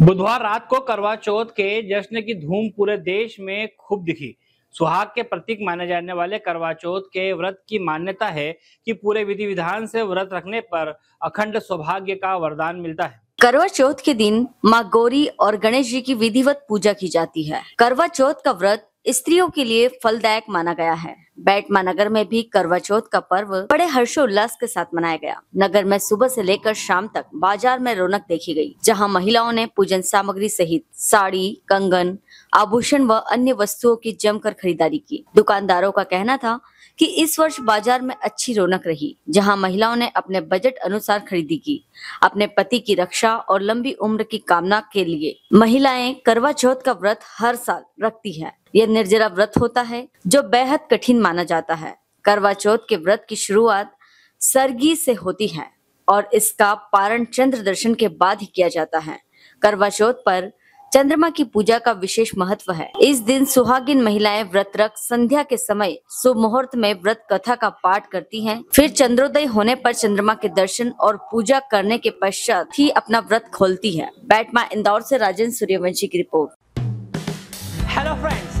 बुधवार रात को करवा चौथ के जश्न की धूम पूरे देश में खूब दिखी। सुहाग के प्रतीक माने जाने वाले करवा चौथ के व्रत की मान्यता है कि पूरे विधि विधान से व्रत रखने पर अखंड सौभाग्य का वरदान मिलता है। करवा चौथ के दिन माँ गौरी और गणेश जी की विधिवत पूजा की जाती है। करवा चौथ का व्रत स्त्रियों के लिए फलदायक माना गया है। बेटमा नगर में भी करवा चौथ का पर्व बड़े हर्षोल्लास के साथ मनाया गया। नगर में सुबह से लेकर शाम तक बाजार में रौनक देखी गई, जहां महिलाओं ने पूजन सामग्री सहित साड़ी, कंगन, आभूषण व अन्य वस्तुओं की जमकर खरीदारी की। दुकानदारों का कहना था कि इस वर्ष बाजार में अच्छी रौनक रही, जहाँ महिलाओं ने अपने बजट अनुसार खरीदी की। अपने पति की रक्षा और लंबी उम्र की कामना के लिए महिलाएं करवा चौथ का व्रत हर साल रखती है। यह निर्जला व्रत होता है जो बेहद कठिन माना जाता है। करवा चौथ के व्रत की शुरुआत सरगी से होती है और इसका पारण चंद्र दर्शन के बाद ही किया जाता है। करवा चौथ पर चंद्रमा की पूजा का विशेष महत्व है। इस दिन सुहागिन महिलाएं व्रत रख संध्या के समय शुभ मुहूर्त में व्रत कथा का पाठ करती हैं, फिर चंद्रोदय होने पर चंद्रमा के दर्शन और पूजा करने के पश्चात ही अपना व्रत खोलती है। बेटमा इंदौर से राजेंद्र सूर्यवंशी की रिपोर्ट। Hello friends,